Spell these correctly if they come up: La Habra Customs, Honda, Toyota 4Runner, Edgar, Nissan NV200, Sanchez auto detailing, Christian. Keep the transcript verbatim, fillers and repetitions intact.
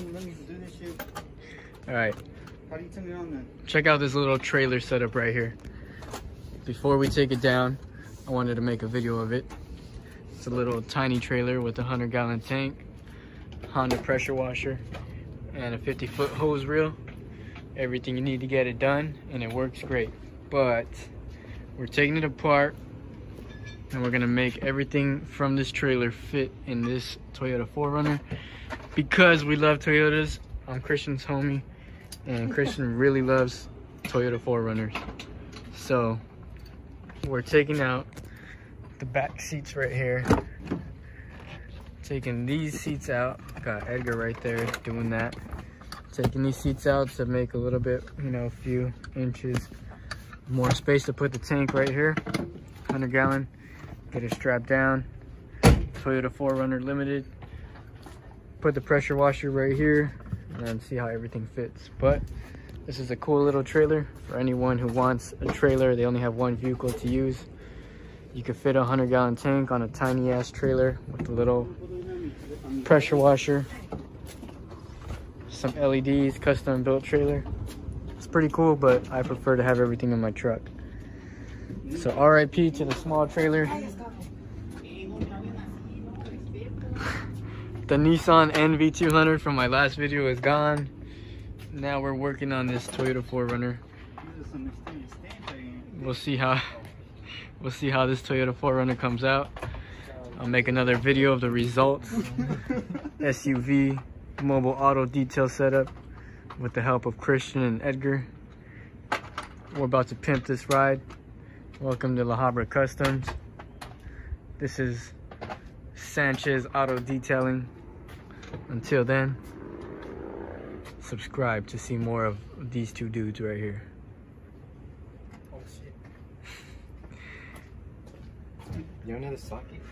fucking let me do this shit. All right. How do you turn it on then? Check out this little trailer setup right here. Before we take it down, I wanted to make a video of it. It's a little tiny trailer with a one hundred gallon tank, Honda pressure washer, and a fifty foot hose reel. Everything you need to get it done, and it works great. But we're taking it apart, and we're gonna make everything from this trailer fit in this Toyota four runner because we love Toyotas. I'm Christian's homie, and Christian really loves Toyota four runners. So we're taking out the back seats right here, taking these seats out. Got Edgar right there doing that. Taking these seats out to make a little bit, you know, a few inches more space to put the tank right here, one hundred gallon. Get it strapped down, Toyota four runner Limited. Put the pressure washer right here and see how everything fits. But this is a cool little trailer for anyone who wants a trailer. They only have one vehicle to use. You can fit a one hundred gallon tank on a tiny ass trailer with a little pressure washer. Some L E Ds, custom built trailer. It's pretty cool, but I prefer to have everything in my truck. So R I P to the small trailer. The Nissan N V two hundred from my last video is gone. Now we're working on this Toyota four runner. We'll see how we'll see how this Toyota four runner comes out. I'll make another video of the results. S U V mobile auto detail setup with the help of Christian and Edgar. We're about to pimp this ride. Welcome to La Habra Customs. This is Sanchez Auto Detailing. Until then, subscribe to see more of these two dudes right here. Oh shit. You don't have a socket?